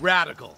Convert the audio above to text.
Radical.